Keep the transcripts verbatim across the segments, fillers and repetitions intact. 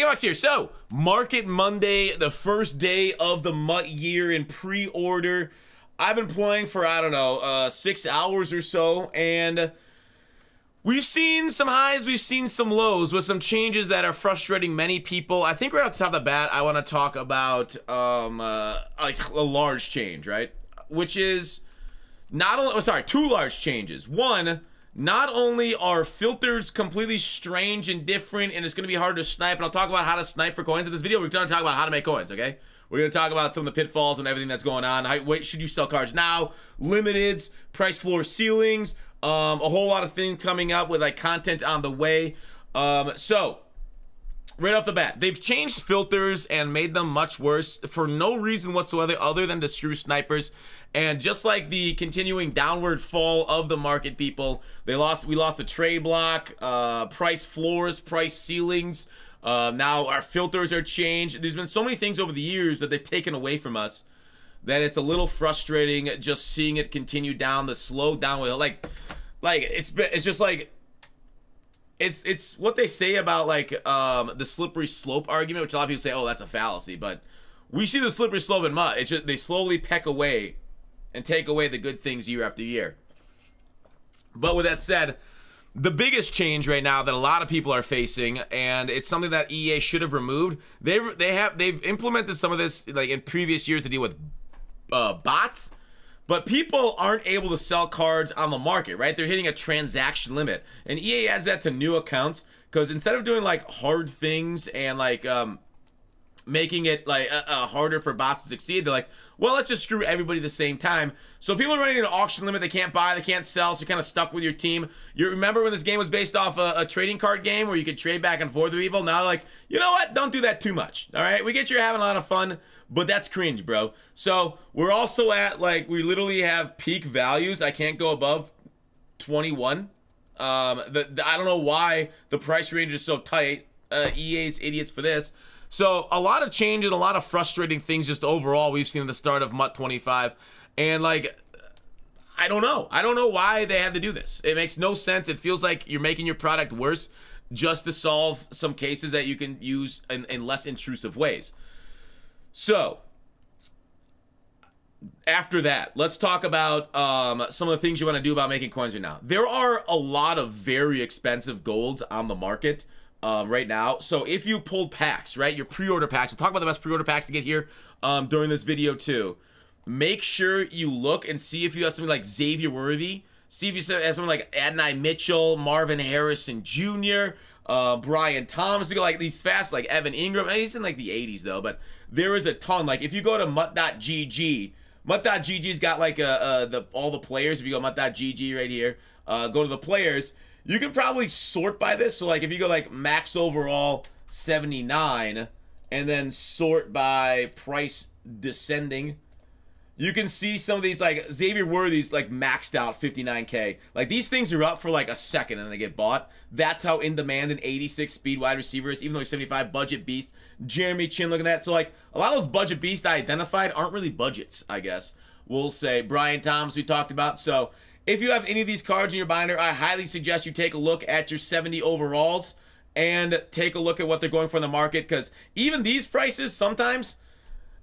Hey, Box here. So, Market Monday, the first day of the MUT year in pre-order. I've been playing for, I don't know, uh, six hours or so, and we've seen some highs, we've seen some lows, with some changes that are frustrating many people. I think right off the top of the bat, I want to talk about um, uh, like a large change, right? Which is not only, oh, sorry, two large changes. One, not only are filters completely strange and different, and it's going to be hard to snipe, and I'll talk about how to snipe for coins in this video. We're going to talk about how to make coins, okay? We're going to talk about some of the pitfalls and everything that's going on. How, wait, should you sell cards now? Limiteds, price floor ceilings, um, a whole lot of things coming up with like content on the way. Um, so, right off the bat, they've changed filters and made them much worse for no reason whatsoever other than to screw snipers. And just like the continuing downward fall of the market, people, they lost. We lost the trade block, uh, price floors, price ceilings. Uh, now our filters are changed. There's been so many things over the years that they've taken away from us that it's a little frustrating just seeing it continue down the slow downwheel. Like, like it's it's just like it's it's what they say about like um, the slippery slope argument, which a lot of people say, oh, that's a fallacy. But we see the slippery slope in MUT. It's just they slowly peck away and take away the good things year after year. But with that said, the biggest change right now that a lot of people are facing, and it's something that E A should have removed. They they have they've implemented some of this like in previous years to deal with uh, bots, but people aren't able to sell cards on the market, right? They're hitting a transaction limit, and E A adds that to new accounts because instead of doing like hard things and like um, making it like uh, uh, harder for bots to succeed, they're like, well, let's just screw everybody at the same time. So people are running an auction limit. They can't buy, they can't sell, so you're kind of stuck with your team. You remember when this game was based off a, a trading card game where you could trade back and forth with people? Now they're like, you know what? Don't do that too much, all right? We get you're having a lot of fun, but that's cringe, bro. So we're also at, like, we literally have peak values. I can't go above twenty-one. Um, the, the, I don't know why the price range is so tight. Uh, E A's idiots for this. So a lot of change and a lot of frustrating things just overall we've seen at the start of MUT twenty-five. And like, I don't know. I don't know why they had to do this. It makes no sense. It feels like you're making your product worse just to solve some cases that you can use in, in less intrusive ways. So after that, let's talk about um, some of the things you want to do about making coins right now. There are a lot of very expensive golds on the market Um, right now. So if you pulled packs, right, your pre-order packs, we'll talk about the best pre-order packs to get here um, during this video too. Make sure you look and see if you have something like Xavier Worthy, see if you have someone like Adonai Mitchell, Marvin Harrison Junior, uh, Brian Thomas, to go like these fast, like Evan Ingram. He's in like the eighties though, but there is a ton. Like if you go to mut dot G G, mut dot G G's got like a, uh, the all the players. If you go mut dot G G right here, uh, go to the players. You could probably sort by this. So, like, if you go, like, max overall seventy-nine and then sort by price descending, you can see some of these, like, Xavier Worthy's, like, maxed out fifty-nine K. Like, these things are up for, like, a second and they get bought. That's how in demand an eighty-six speed wide receiver is, even though he's seventy-five, budget beast. Jeremy Chin, look at that. So, like, a lot of those budget beasts I identified aren't really budgets, I guess. We'll say Brian Thomas, we talked about. So, if you have any of these cards in your binder, I highly suggest you take a look at your seventy overalls and take a look at what they're going for in the market, because even these prices, sometimes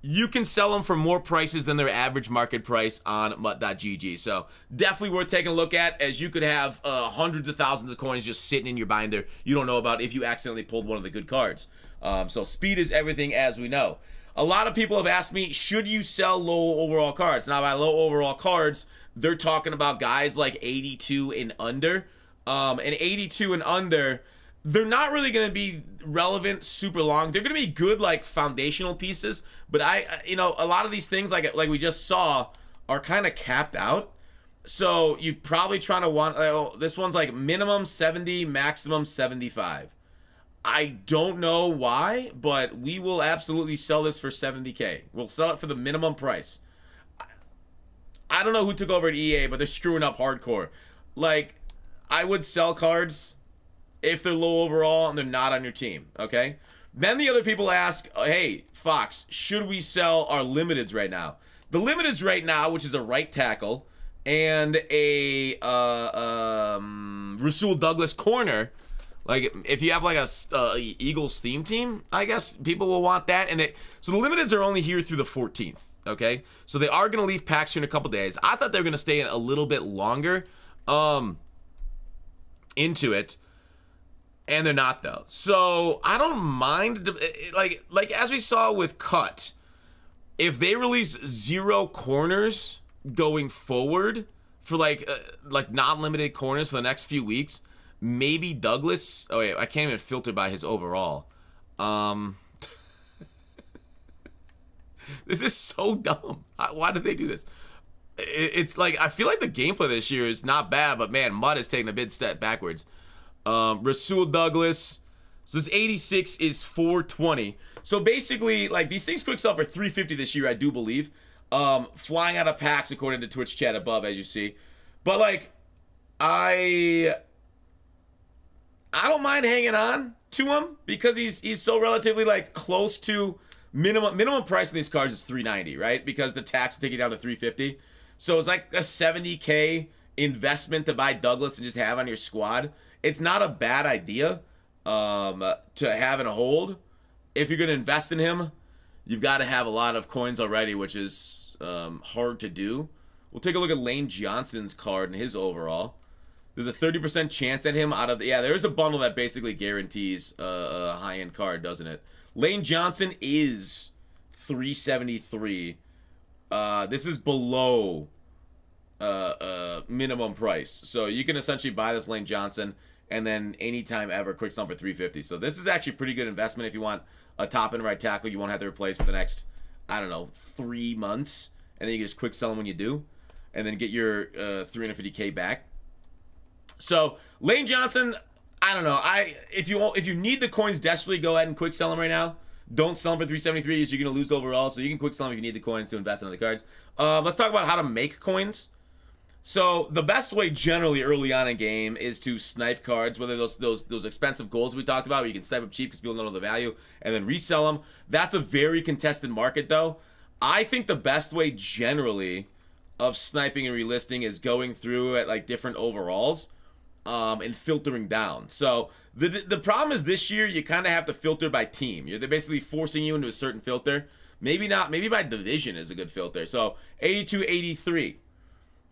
you can sell them for more prices than their average market price on mut dot G G. So definitely worth taking a look at, as you could have uh, hundreds of thousands of coins just sitting in your binder you don't know about if you accidentally pulled one of the good cards. Um, so speed is everything, as we know. A lot of people have asked me, should you sell low overall cards? Now, by low overall cards, they're talking about guys like eighty-two and under. Um, and eighty-two and under, they're not really going to be relevant super long. They're going to be good, like, foundational pieces. But, I, you know, a lot of these things, like like we just saw, are kind of capped out. So you're probably trying to want, oh, this one's like minimum seventy, maximum seventy-five. I don't know why, but we will absolutely sell this for seventy K. We'll sell it for the minimum price. I don't know who took over at E A, but they're screwing up hardcore. Like, I would sell cards if they're low overall and they're not on your team, okay? Then the other people ask, hey, Fox, should we sell our limiteds right now? The limiteds right now, which is a right tackle and a uh, um, Rasul Douglas corner, Like, if you have like a uh, Eagles theme team, I guess people will want that. And they, so the limiteds are only here through the fourteenth. Okay, so they are gonna leave packs here in a couple days. I thought they were gonna stay in a little bit longer um, into it, and they're not though. So I don't mind, like like as we saw with Cut, if they release zero corners going forward for like uh, like non-limited corners for the next few weeks. Maybe Douglas. Oh wait, I can't even filter by his overall. Um, this is so dumb. Why did they do this? It's like, I feel like the gameplay this year is not bad, but man, Mut is taking a big step backwards. Um, Rasul Douglas. So this eighty-six is four twenty. So basically, like, these things quick sell for three fifty this year, I do believe. Um, flying out of packs according to Twitch chat above, as you see. But like, I. I don't mind hanging on to him because he's he's so relatively like close to minimum minimum price in these cards is three ninety, right? Because the tax will take you down to three fifty. So it's like a seventy K investment to buy Douglas and just have on your squad. It's not a bad idea um, to have and hold. If you're gonna invest in him, you've got to have a lot of coins already, which is um, hard to do. We'll take a look at Lane Johnson's card and his overall. There's a thirty percent chance at him out of the... Yeah, there is a bundle that basically guarantees uh, a high-end card, doesn't it? Lane Johnson is three seventy-three. Uh, this is below uh, uh, minimum price. So you can essentially buy this Lane Johnson and then anytime ever quick sell for three fifty. So this is actually a pretty good investment if you want a top-end right tackle you won't have to replace for the next, I don't know, three months. And then you can just quick sell them when you do. And then get your uh, three fifty K back. So Lane Johnson, I don't know. I if you if you need the coins desperately, go ahead and quick sell them right now. Don't sell them for three seventy-three because you're gonna lose overall. So you can quick sell them if you need the coins to invest in other cards. Uh, let's talk about how to make coins. So the best way generally early on in game is to snipe cards, whether those those those expensive golds we talked about, where you can snipe them cheap because people don't know the value, and then resell them. That's a very contested market though. I think the best way generally of sniping and relisting is going through at like different overalls. Um, and filtering down. So the the problem is this year you kind of have to filter by team. You're they're basically forcing you into a certain filter. Maybe not. Maybe by division is a good filter. So eighty-two, eighty-three.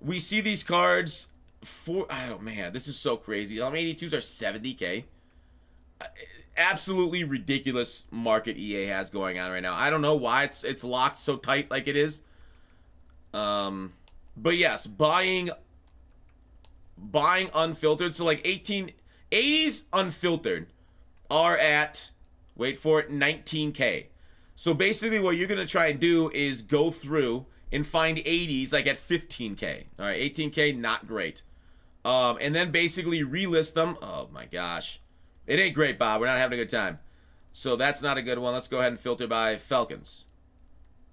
We see these cards for. Oh man, this is so crazy. Um, eighty-twos are seventy K. Absolutely ridiculous market E A has going on right now. I don't know why it's it's locked so tight like it is. Um, but yes, buying. Buying unfiltered, so like eighteen eighties unfiltered are at, wait for it, nineteen K. So basically what you're gonna try and do is go through and find eighties like at fifteen K. All right, eighteen K, not great. Um, and then basically relist them. Oh my gosh, it ain't great, Bob. We're not having a good time. So that's not a good one. Let's go ahead and filter by Falcons.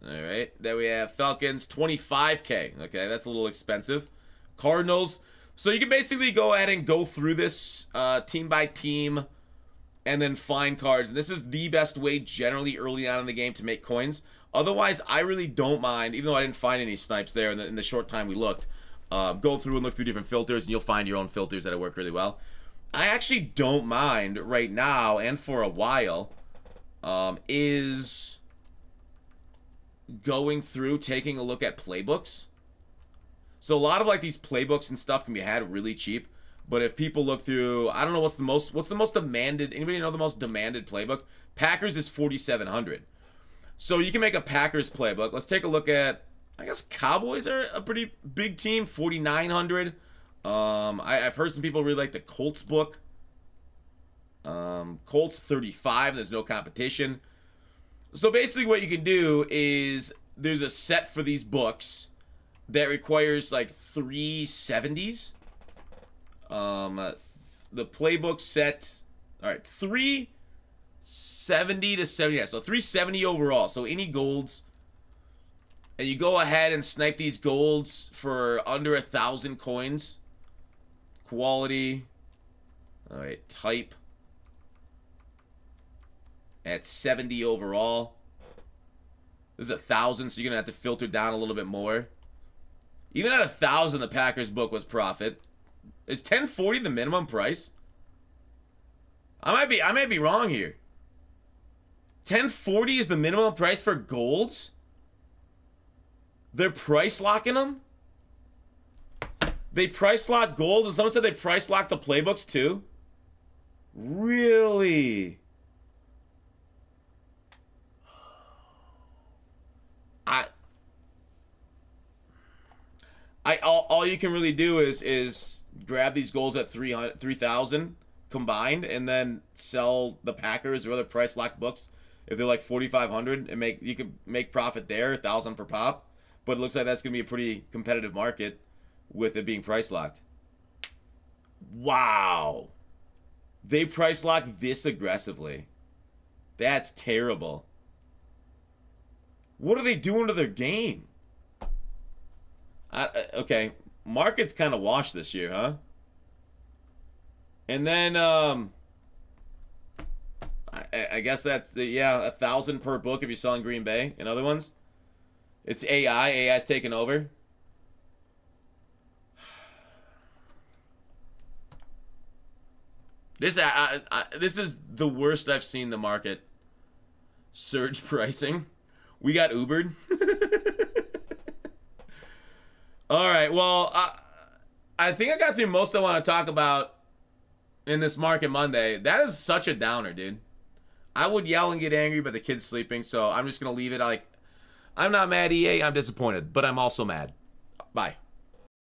All right, there we have Falcons twenty-five K. Okay, that's a little expensive. Cardinals. So you can basically go ahead and go through this uh, team by team and then find cards. And this is the best way generally early on in the game to make coins. Otherwise, I really don't mind, even though I didn't find any snipes there in the, in the short time we looked. Uh, go through and look through different filters and you'll find your own filters that'll work really well. I actually don't mind right now and for a while um, is going through, taking a look at playbooks. So a lot of like these playbooks and stuff can be had really cheap, but if people look through, I don't know what's the most what's the most demanded. Anybody know the most demanded playbook? Packers is forty-seven hundred. So you can make a Packers playbook. Let's take a look at. I guess Cowboys are a pretty big team, forty-nine hundred. Um, I, I've heard some people really like the Colts book. Um, Colts thirty-five. There's no competition. So basically, what you can do is there's a set for these books. That requires like three seventies. Um, uh, the playbook set, all right, three seventy to seventy. Yeah, so three seventy overall. So any golds, and you go ahead and snipe these golds for under a thousand coins. Quality, all right, type at seventy overall. This is a thousand, so you're gonna have to filter down a little bit more. Even at a thousand, the Packers book was profit. Is ten forty the minimum price? I might be I might be wrong here. ten forty is the minimum price for golds? They're price locking them? They price lock gold, and someone said they price lock the playbooks too? Really? I I all, all you can really do is is grab these golds at three thousand combined and then sell the Packers or other price lock books if they're like forty-five hundred, and make you could make profit there, one thousand per pop. But it looks like that's going to be a pretty competitive market with it being price locked. Wow. They price locked this aggressively. That's terrible. What are they doing to their game? I, okay, market's kind of washed this year, huh? And then, um, I, I guess that's the, yeah, a thousand per book if you're selling Green Bay and other ones. It's A I. A I's taking over. This I, I, I, this is the worst I've seen the market. Surge pricing. We got Ubered. All right. Well, I, I think I got through most I want to talk about in this market Monday. That is such a downer, dude. I would yell and get angry, but the kid's sleeping, so I'm just gonna leave it. Like, I'm not mad, E A. I'm disappointed, but I'm also mad. Bye.